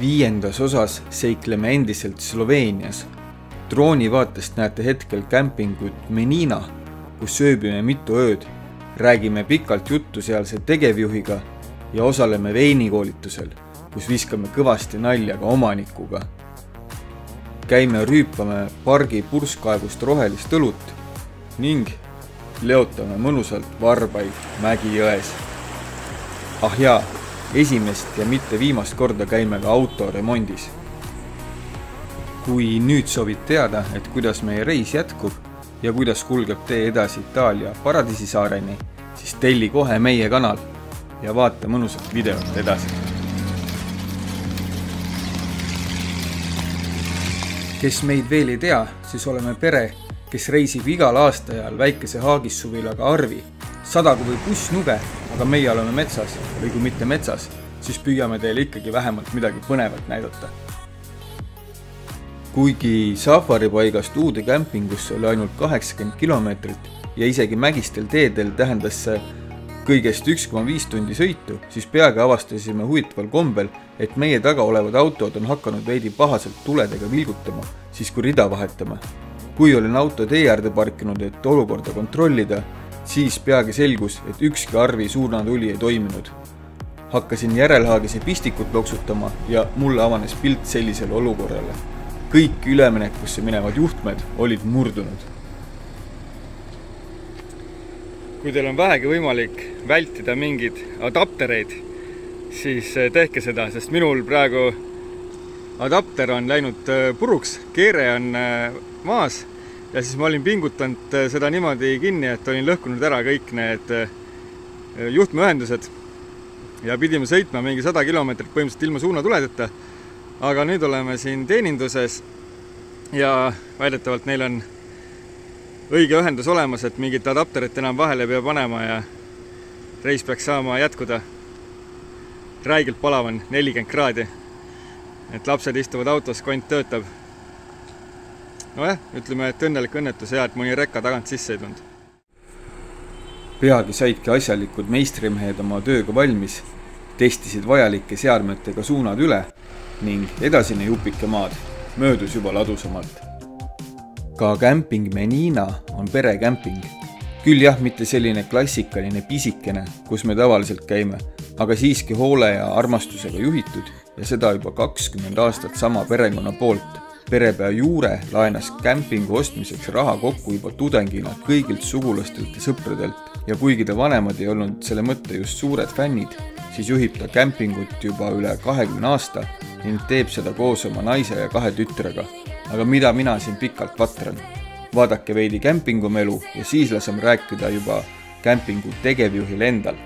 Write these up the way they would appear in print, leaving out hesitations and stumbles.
viiendas osas seikleme endiselt Sloveenias. Drooni vaatest näete hetkel kämpingut Menina, kus ööbime mitu ööd, räägime pikalt juttu sealse tegevjuhiga ja osaleme veinikoolitusel, kus viskame kõvasti nalja ka omanikuga. Käime rüüpame pargi purskkaevust rohelist õlut ning leotame mõnusalt varbaid mägijões. Ah jaa, esimest ja mitte viimast korda käime ka autoremondis. Kui nüüd soovid teada, et kuidas meie reis jätkub ja kuidas kulgeb tee edasi Itaalia paradiisisaareni, siis telli kohe meie kanal ja vaata mõnusat videot edasi. Kes meid veel ei tea, siis oleme pere, kes reisib igal aastajal väikese haagissuvilaga Arvi. Sadagu või pussnube, aga meie oleme metsas või kui mitte metsas, siis püüame teile ikkagi vähemalt midagi põnevat näidata. Kuigi safaripaigas uude kämpingusse oli ainult 80 kilomeetrit ja isegi mägistel teedel tähendas see kõigest 1,5 tundi sõitu, siis peagi avastasime huvitaval kombel, et meie taga olevad autod on hakanud veidi pahaselt tuledega vilgutama, siis kui rida vahetame. Kui olen auto teeäärde parkinud, et olukorda kontrollida, siis peagi selgus, et ükski Arvi suunatuli ei toiminud. Hakkasin järelhaagise pistikut loksutama ja mulle avanes pilt sellisele olukorrale. Kõik üleminekusse minevad juhtmed olid murdunud. Kui teil on vähegi võimalik vältida mingid adaptereid, siis tehke seda, sest minul praegu adapter on läinud puruks, keere on maas ja siis ma olin pingutanud seda niimoodi kinni, et olin lõhkunud ära kõik need juhtmeühendused ja pidime sõitma mingi 100 kilomeetrit põhimõtteliselt ilma suunatuledeta. Aga nüüd oleme siin teeninduses ja väidetavalt neil on õige ühendus olemas, et mingit adapterit enam vahele peab panema ja reis peaks saama jätkuda. Räigelt palav on 40 kraadi, et lapsed istuvad autos, kont töötab. Nojah, ütleme, et õnnelik õnnetus ja et mõni rekka tagant sisse ei tund. Peagi saidki asjalikud meistrimehed oma tööga valmis, testisid vajalike seadmetega suunad üle ning edasine jupike maad möödus juba ladusamalt. Ka Camping Menina on perekämping. Küll jah, mitte selline klassikaline pisikene, kus me tavaliselt käime, aga siiski hoole ja armastusega juhitud ja seda juba 20 aastat sama perekonna poolt. Perepea Juure laenas kämpingu ostmiseks raha kokku juba tudengina kõigilt sugulastelt ja sõpradelt ja kuigi ta vanemad ei olnud selle mõtte just suured fännid, siis juhib ta kämpingut juba üle 20 aasta ning teeb seda koos oma naise ja 2 tütrega. Aga mida mina siin pikalt vatran? Vaadake veidi kämpingumelu ja siis lasem rääkida juba kämpingu tegevjuhil endal.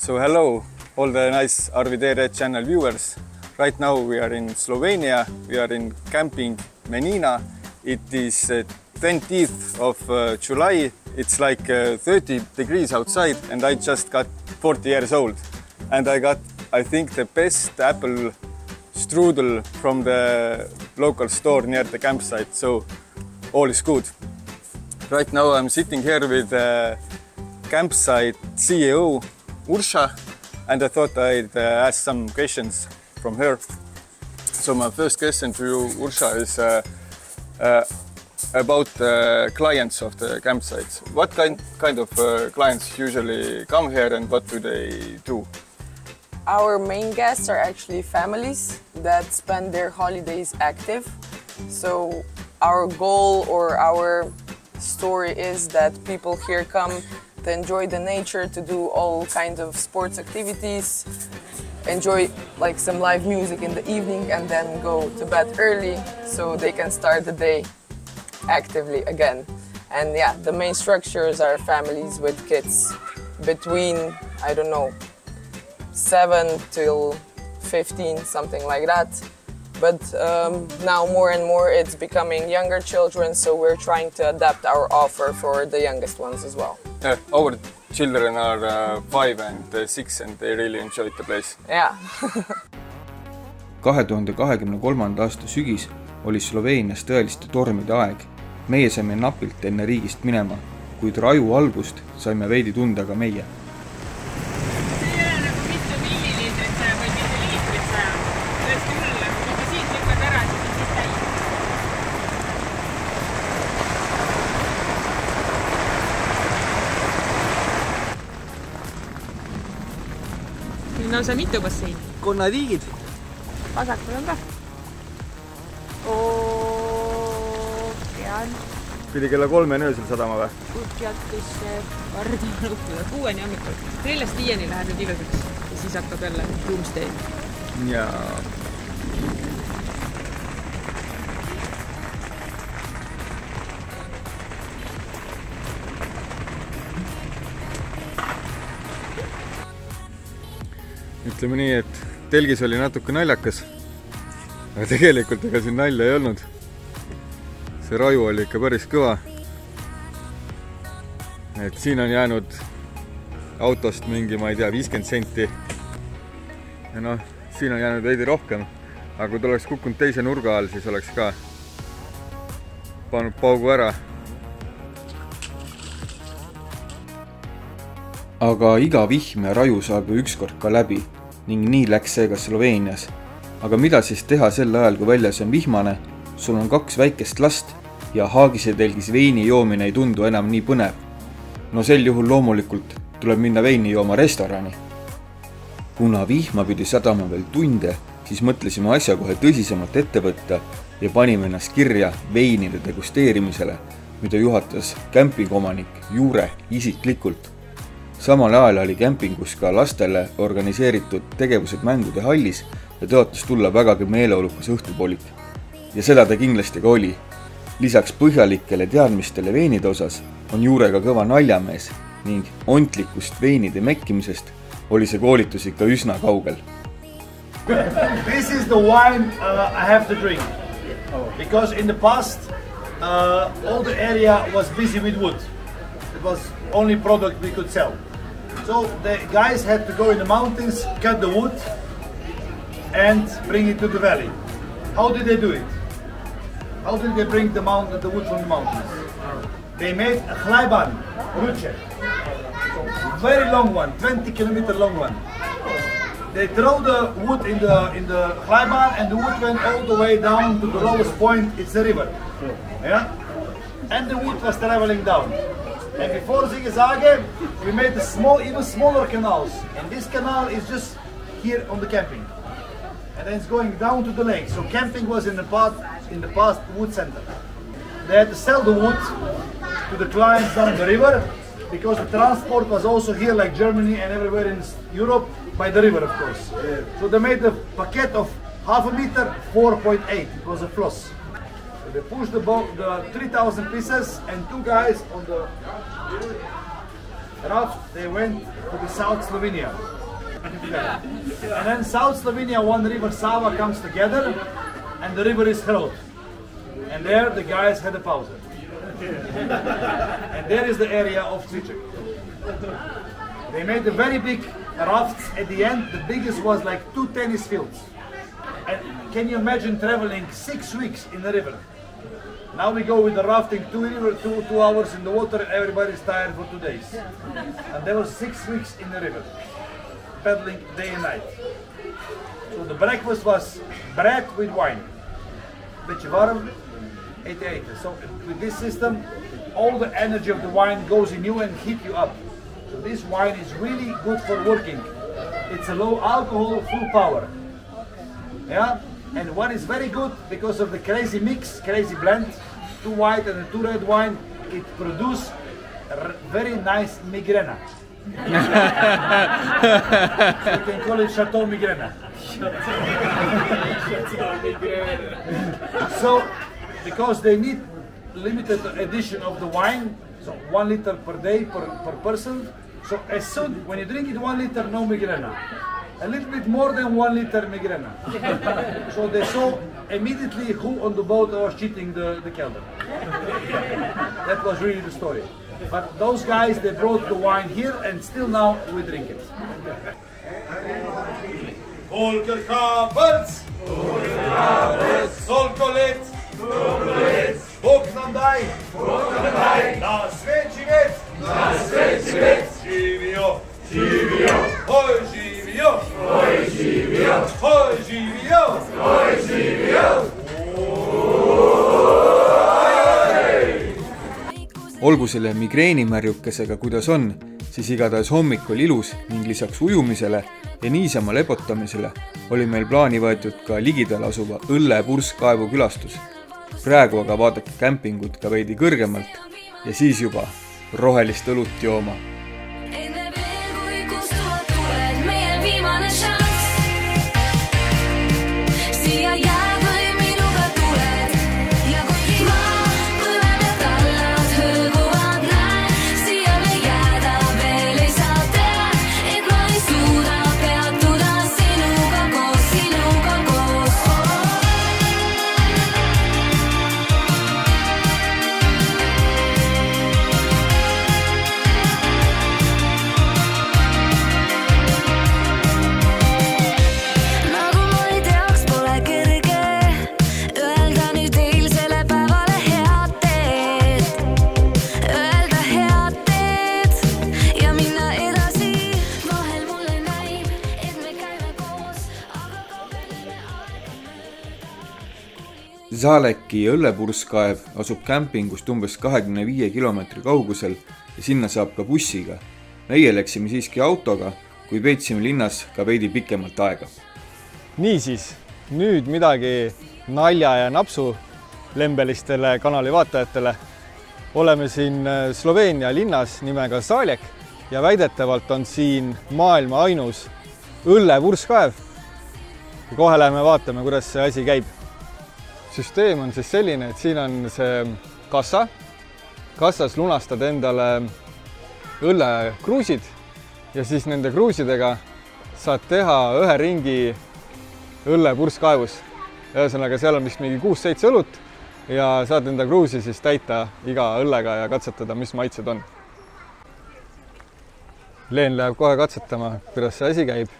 So hello all the nice Arvidere channel viewers. Right now we are in Slovenia, we are in Camping Menina. It is 20th of July, it's like 30 degrees outside and I just got 40 years old. And I got, I think, the best apple strudel from the local store near the campsite, so all is good. Right now I'm sitting here with the campsite CEO, Ursha, and I thought I'd ask some questions from her. So my first question to you, Ursha, is about clients of the campsites. What kind of clients usually come here and what do they do? Our main guests are actually families that spend their holidays active. So our goal or our story is that people here come to enjoy the nature, to do all kinds of sports activities, enjoy like some live music in the evening and then go to bed early so they can start the day actively again. And yeah, the main structures are families with kids between, I don't know, 7 till 15, something like that. But now more and more it's becoming younger children, so we're trying to adapt our offer for the youngest ones as well. Yeah, our children are 5 and 6 and they really enjoy the place. Yeah. 2023. Aasta sügis oli Sloveenias tõeliste tormide aeg. Meie saime napilt enne riigist minema, kuid raju algust saime veidi tunda ka meie. No see on mitu basseini. Konnatiigid. Vasakul on ka. Ookean. Pidi kella 3 öösel sadama või? Kutjatisse varda on õhtuda. 6 hommikul. 4-5 läheb nüüd igaseks. Ja siis hakkab jälle doomsday. Jaa. Ütleme nii, et telgis oli natuke naljakas, aga tegelikult ega siin nalja ei olnud. See raju oli ikka päris kõva. Et siin on jäänud autost mingi, ma ei tea, 50 senti. Ja noh, siin on jäänud veidi rohkem, aga kui ta oleks kukkunud teise nurga all, siis oleks ka pannud paugu ära. Aga iga vihm ja raju saab ju ükskord ka läbi ning nii läks see ka Sloveenias. Aga mida siis teha sel ajal, kui väljas on vihmane, sul on 2 väikest last ja haagise telgis veini joomine ei tundu enam nii põnev. No sel juhul loomulikult tuleb minna veini jooma restorani. Kuna vihma pidi sadama veel tunde, siis mõtlesime asja kohe tõsisemalt ette võtta ja panime ennast kirja veinide degusteerimisele, mida juhatas kämpingomanik Juure isiklikult. Samal ajal oli kämpingus ka lastele organiseeritud tegevused mängude hallis ja tõotas tulla vägagi meeleolukas õhtupoolik. Ja seda ta kindlasti ka oli. Lisaks põhjalikele teadmistele veinide osas on Juurega kõva naljamees ning ontlikust veinide mekkimisest oli see koolitus ikka üsna kaugel. This is the wine I have to drink. Because in the past all the area was busy with wood. It was only product we could sell. So the guys had to go in the mountains, cut the wood and bring it to the valley. How did they do it? How did they bring the wood from the mountains? They made a chlajban, ruche. Very long one, 20-kilometer long one. They throw the wood in the chlajban and the wood went all the way down to the lowest point, it's a river. Yeah? And the wood was traveling down. And before zigzag, we made the even smaller canals. And this canal is just here on the camping. And then it's going down to the lake. So camping was in the past wood center. They had to sell the wood to the clients down the river because the transport was also here, like Germany and everywhere in Europe, by the river, of course. So they made a packet of half a meter, 4.8. It was a floss. They pushed the 3,000 pieces and 2 guys on the raft, they went to the South Slovenia. And then South Slovenia, one river, Sava, comes together and the river is Hrod. And there the guys had a pause. And there is the area of Czicek. They made the very big rafts at the end, the biggest was like 2 tennis fields. And can you imagine traveling 6 weeks in the river? Now we go with the rafting, two hours in the water, everybody's tired for 2 days. And there were 6 weeks in the river, paddling day and night. So the breakfast was bread with wine. So with this system, all the energy of the wine goes in you and heats you up. So this wine is really good for working. It's a low alcohol, full power. Yeah? And one is very good because of the crazy mix, crazy blend, 2 white and 2 red wine, it produces very nice migrena. So you can call it Chateau Migrena. So, because they need limited edition of the wine, so 1 liter per day per person, so as soon, when you drink it 1 liter, no migrena. a little bit more than 1 liter Migrena. So they saw immediately who on the boat was cheating the kelder. That was really the story. But those guys, they brought the wine here and still now we drink it. Holger Kabels! Holger Kabels! Solkolet! Solkolet! Bog nam daj! Na svet živet! Na svet živet! Živio! Živio! Hoj živio! Hoj živio! Hoj živio! Hoj živio! Olgu selle migreenimärjukesega kuidas on, siis igatahes hommikul ilus ning lisaks ujumisele ja niisama lepotamisele oli meil plaani võetud ka ligidal asuva õllepurskkaevu külastus. Praegu aga vaadake kämpingut ka veidi kõrgemalt ja siis juba rohelist õlut jooma. Žaleki õllepurskkaev asub kämpingust umbes 25 kilometri kaugusel ja sinna saab ka bussiga. Meie läksime siiski autoga, kui veetsime linnas ka veidi pikemalt aega. Nii siis, nüüd midagi nalja ja napsu lembelistele kanali vaatajatele. Oleme siin Sloveenia linnas nimega Žalec ja väidetavalt on siin maailma ainus õllepurskkaev. Kohe läheme vaatame, kuidas see asi käib. Süsteem on siis selline, et siin on see kassa. Kassas lunastad endale õllekruusid ja siis nende kruusidega saad teha ühe ringi õllepurskkaevus. Ühesõnaga seal on vist mingi 6-7 õlut ja saad enda kruusi siis täita iga õllega ja katsetada, mis maitsed on. Leen läheb kohe katsetama, kuidas see asi käib.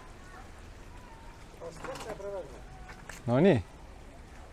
No nii.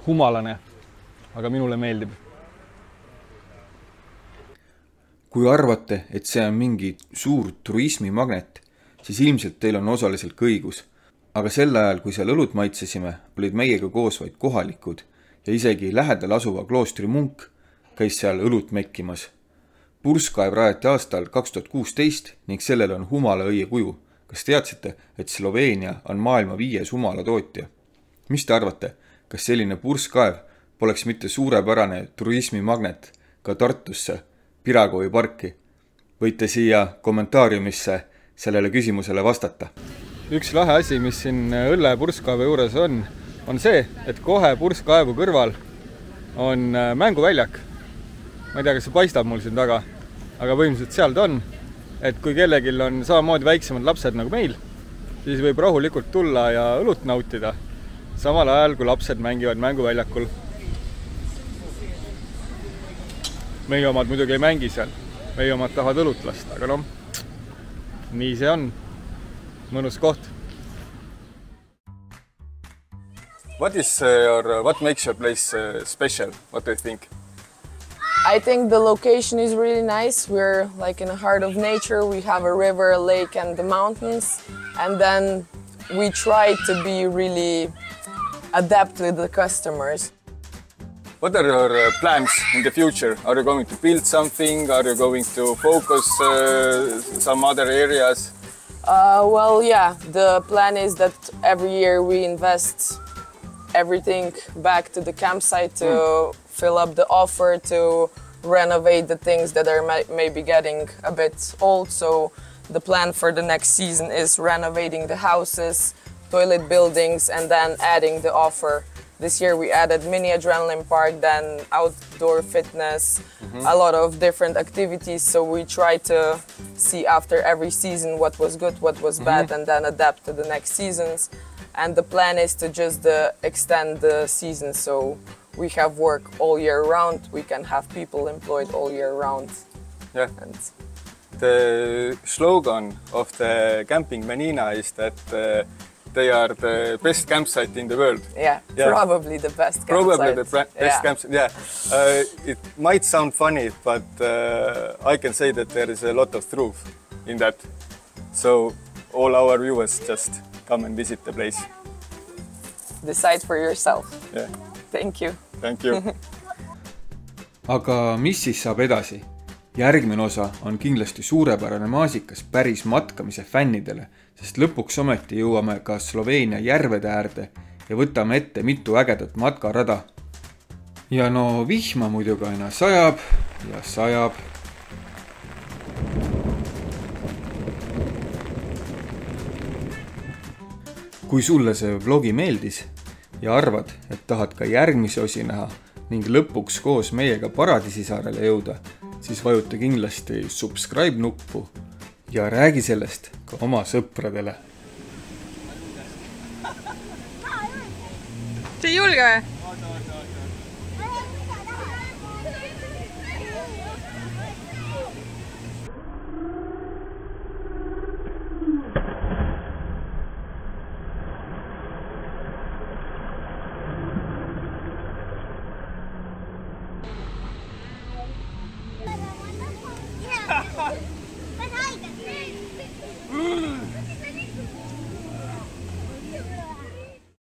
Humalane, aga minule meeldib. Kui arvate, et see on mingi suur turismimagnet, siis ilmselt teil on osaliselt kõigus. Aga sel ajal, kui seal õlut maitsesime, olid meiega koos vaid kohalikud ja isegi lähedal asuva kloostri munk käis seal õlut mekkimas. Purskkaev rajati aastal 2016 ning sellel on humalaõie kuju. Kas teadsite, et Sloveenia on maailma 5. humala tootja? Mis te arvate? Kas selline purskkaev poleks mitte suurepärane turismimagnet ka Tartusse, Piragovi parki? Võite siia kommentaariumisse sellele küsimusele vastata. Üks lahe asi, mis siin õllepurskkaeve juures on see, et kohe purskkaevu kõrval on mänguväljak. Ma ei tea, kas see paistab mul siin taga, aga põhimõtteliselt seal ta on. Et kui kellegil on samamoodi väiksemad lapsed nagu meil, siis võib rahulikult tulla ja õlut nautida. Samal ajal, kui lapsed mängivad mänguväljakul. Meie omad muidugi ei mängi seal. Meie omad tahavad õlut lasta, aga noh, nii see on. Mõnus koht. What makes your place special? What do you think? I think the location is really nice. We're like in the heart of nature. We have a river, a lake and the mountains. And then we try to be really adapt with the customers. What are your plans in the future? Are you going to build something? Are you going to focus some other areas? Well, yeah, the plan is that every year we invest everything back to the campsite to fill up the offer, to renovate the things that are maybe getting a bit old. So the plan for the next season is renovating the houses, toilet buildings, and then adding the offer. This year we added mini adrenaline park, then outdoor fitness, a lot of different activities. So we try to see after every season what was good, what was bad, and then adapt to the next seasons. And the plan is to just extend the season, so we have work all year round, we can have people employed all year round. Yeah. And the slogan of the Camping Menina is that they are the best campsite in the world. Yeah, yeah. Probably the best campsite. Probably the best campsite, yeah. It might sound funny, but I can say that there is a lot of truth in that. So all our viewers just come and visit the place. Decide for yourself. Yeah. Thank you. Thank you. Aga mis siis saab edasi? Järgmine osa on kindlasti suurepärane maasikas päris matkamise fännidele, sest lõpuks ometi jõuame ka Sloveenia järvede äärde ja võtame ette mitu ägedat matkarada. Ja no vihma muidugi aina sajab ja sajab. Kui sulle see vlogi meeldis ja arvad, et tahad ka järgmise osi näha ning lõpuks koos meiega Paradiisisaarele jõuda, siis vajuta kindlasti subscribe-nuppu ja räägi sellest ka oma sõpradele. See ei julge!